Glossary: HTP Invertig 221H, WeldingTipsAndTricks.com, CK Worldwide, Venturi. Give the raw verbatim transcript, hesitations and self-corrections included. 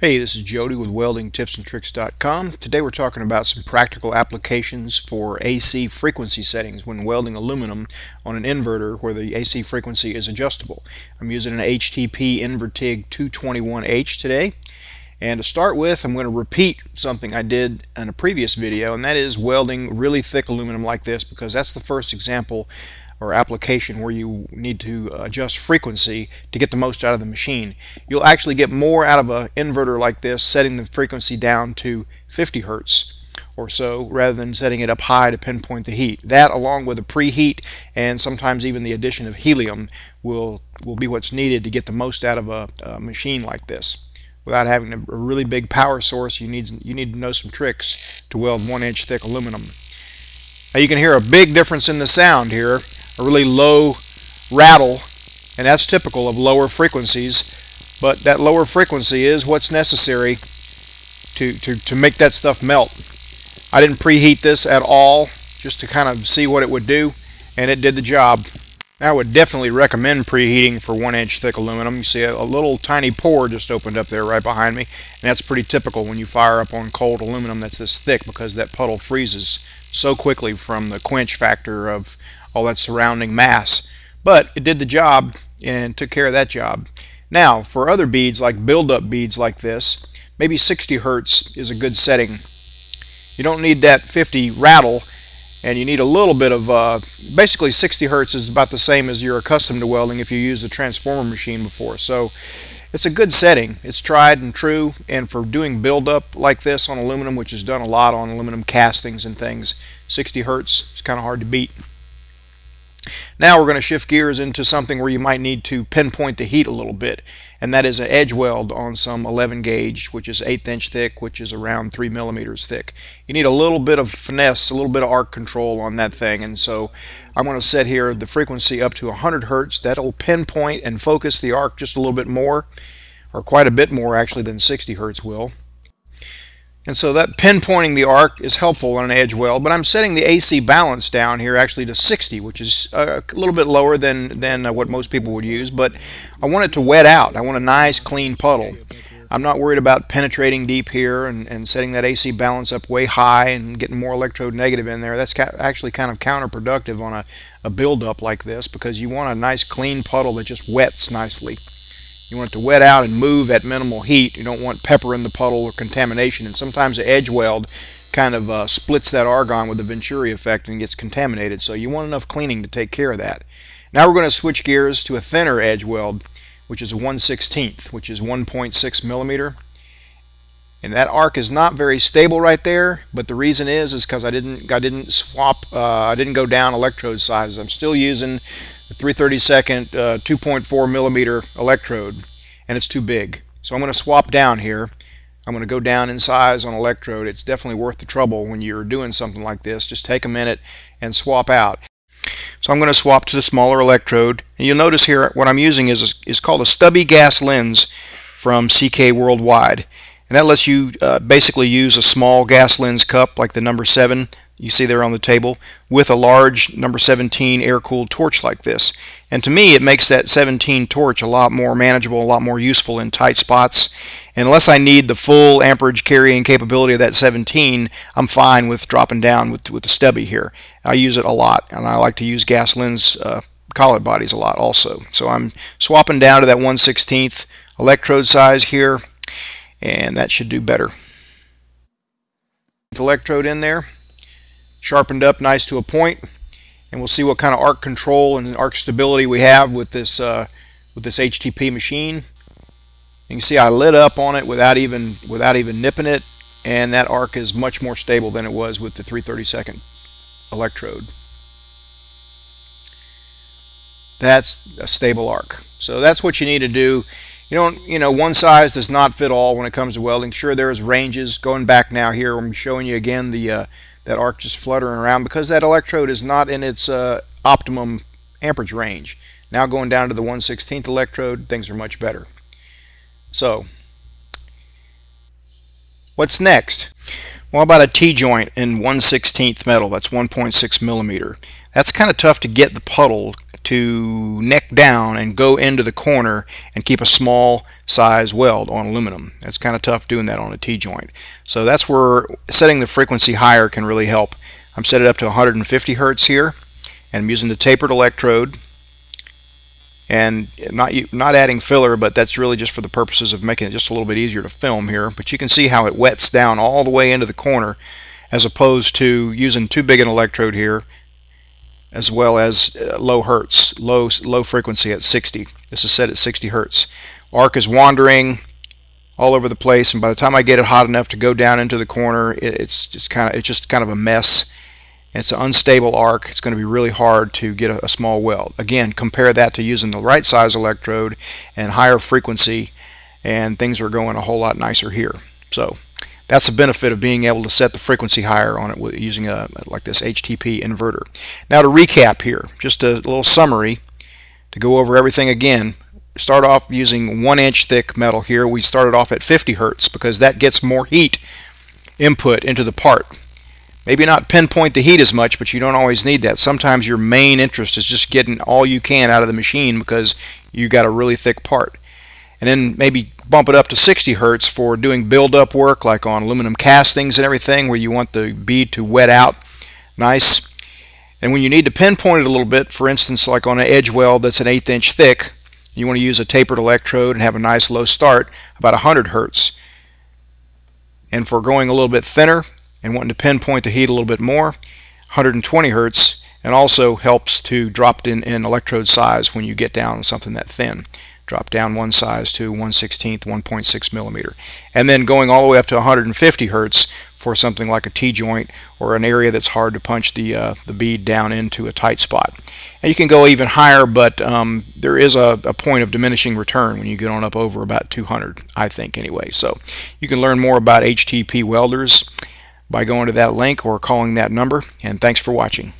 Hey, this is Jody with Welding Tips and Tricks dot com. Today we're talking about some practical applications for A C frequency settings when welding aluminum on an inverter where the A C frequency is adjustable. I'm using an H T P Invertig two twenty-one H today. And to start with, I'm going to repeat something I did in a previous video, and that is welding really thick aluminum like this, because that's the first example or application where you need to adjust frequency to get the most out of the machine. You'll actually get more out of an inverter like this setting the frequency down to fifty hertz or so rather than setting it up high to pinpoint the heat. That, along with the preheat and sometimes even the addition of helium, will will be what's needed to get the most out of a, a machine like this. Without having a really big power source, you need you need to know some tricks to weld one inch thick aluminum. Now you can hear a big difference in the sound here. A really low rattle, and that's typical of lower frequencies, but that lower frequency is what's necessary to, to, to make that stuff melt. I didn't preheat this at all, just to kind of see what it would do, and it did the job. I would definitely recommend preheating for one inch thick aluminum. You see a, a little tiny pore just opened up there right behind me, and that's pretty typical when you fire up on cold aluminum that's this thick, because that puddle freezes so quickly from the quench factor of all that surrounding mass. But it did the job and took care of that job. Now for other beads, like build-up beads like this, maybe sixty hertz is a good setting. You don't need that fifty rattle, and you need a little bit of uh, basically sixty hertz is about the same as you're accustomed to welding if you used a transformer machine before. So it's a good setting. It's tried and true, and for doing build-up like this on aluminum, which is done a lot on aluminum castings and things, sixty hertz is kind of hard to beat. Now we're going to shift gears into something where you might need to pinpoint the heat a little bit, and that is an edge weld on some eleven gauge, which is eighth inch thick, which is around three millimeters thick. You need a little bit of finesse, a little bit of arc control on that thing, and so I'm going to set here the frequency up to one hundred hertz. That'll pinpoint and focus the arc just a little bit more, or quite a bit more actually, than sixty hertz will. And so that pinpointing the arc is helpful on an edge weld, but I'm setting the A C balance down here actually to sixty, which is a little bit lower than, than what most people would use, but I want it to wet out. I want a nice clean puddle. I'm not worried about penetrating deep here and, and setting that A C balance up way high and getting more electronegative in there. That's ca actually kind of counterproductive on a, a build-up like this, because you want a nice clean puddle that just wets nicely. You want it to wet out and move at minimal heat. You don't want pepper in the puddle or contamination. And sometimes the edge weld kind of uh, splits that argon with the Venturi effect and gets contaminated. So you want enough cleaning to take care of that. Now we're going to switch gears to a thinner edge weld, which is a one sixteenth, which is one point six millimeter. And that arc is not very stable right there, but the reason is is because I didn't I didn't swap uh, I didn't go down electrode sizes. I'm still using the three thirty-second uh, two point four millimeter electrode, and it's too big. So I'm going to swap down here. I'm going to go down in size on electrode. It's definitely worth the trouble when you're doing something like this. Just take a minute and swap out. So I'm going to swap to the smaller electrode, and you'll notice here what I'm using is is called a stubby gas lens from C K Worldwide. And that lets you uh, basically use a small gas lens cup like the number seven you see there on the table with a large number seventeen air-cooled torch like this. And to me, it makes that seventeen torch a lot more manageable, a lot more useful in tight spots. And unless I need the full amperage carrying capability of that seventeen, I'm fine with dropping down with, with the stubby here. I use it a lot, and I like to use gas lens uh, collet bodies a lot also. So I'm swapping down to that one sixteenth electrode size here, and that should do better. The electrode in there, sharpened up nice to a point, and we'll see what kind of arc control and arc stability we have with this uh, with this H T P machine. You can see I lit up on it without even without even nipping it, and that arc is much more stable than it was with the three thirty-second electrode. That's a stable arc. So that's what you need to do. You don't, you know, one size does not fit all when it comes to welding. Sure, there's ranges. Going back now here, I'm showing you again the uh, that arc just fluttering around because that electrode is not in its uh, optimum amperage range. Now going down to the one sixteenth electrode, things are much better. So, what's next? Well, how about a T-joint in one sixteenth metal? That's one point six millimeter. That's kind of tough to get the puddle to neck down and go into the corner and keep a small size weld on aluminum. It's kind of tough doing that on a T-joint. So that's where setting the frequency higher can really help. I'm set it up to one hundred fifty hertz here, and I'm using the tapered electrode and not not adding filler, but that's really just for the purposes of making it just a little bit easier to film here. But you can see how it wets down all the way into the corner, as opposed to using too big an electrode here, as well as low hertz, low low frequency at sixty. This is set at sixty hertz. Arc is wandering all over the place, and by the time I get it hot enough to go down into the corner, it's just kind of it's just kind of a mess. It's an unstable arc. It's going to be really hard to get a, a small weld. Again, compare that to using the right size electrode and higher frequency, and things are going a whole lot nicer here. So that's the benefit of being able to set the frequency higher on it with using a like this H T P inverter. Now to recap here, just a little summary to go over everything again. Start off using one inch thick metal here. We started off at fifty hertz because that gets more heat input into the part. Maybe not pinpoint the heat as much, but you don't always need that. Sometimes your main interest is just getting all you can out of the machine because you got a really thick part. And then maybe bump it up to sixty hertz for doing build-up work like on aluminum castings and everything where you want the bead to wet out nice. And when you need to pinpoint it a little bit, for instance like on an edge weld that's an eighth inch thick, you want to use a tapered electrode and have a nice low start, about one hundred hertz. And for going a little bit thinner, and wanting to pinpoint the heat a little bit more, one hundred twenty hertz, and also helps to drop in, in electrode size when you get down something that thin. Drop down one size to one sixteenth, one point six millimeter. And then going all the way up to one hundred fifty hertz for something like a T-joint or an area that's hard to punch the, uh, the bead down into a tight spot. And you can go even higher, but um, there is a, a point of diminishing return when you get on up over about two hundred, I think anyway. So you can learn more about H T P welders by going to that link or calling that number, and thanks for watching.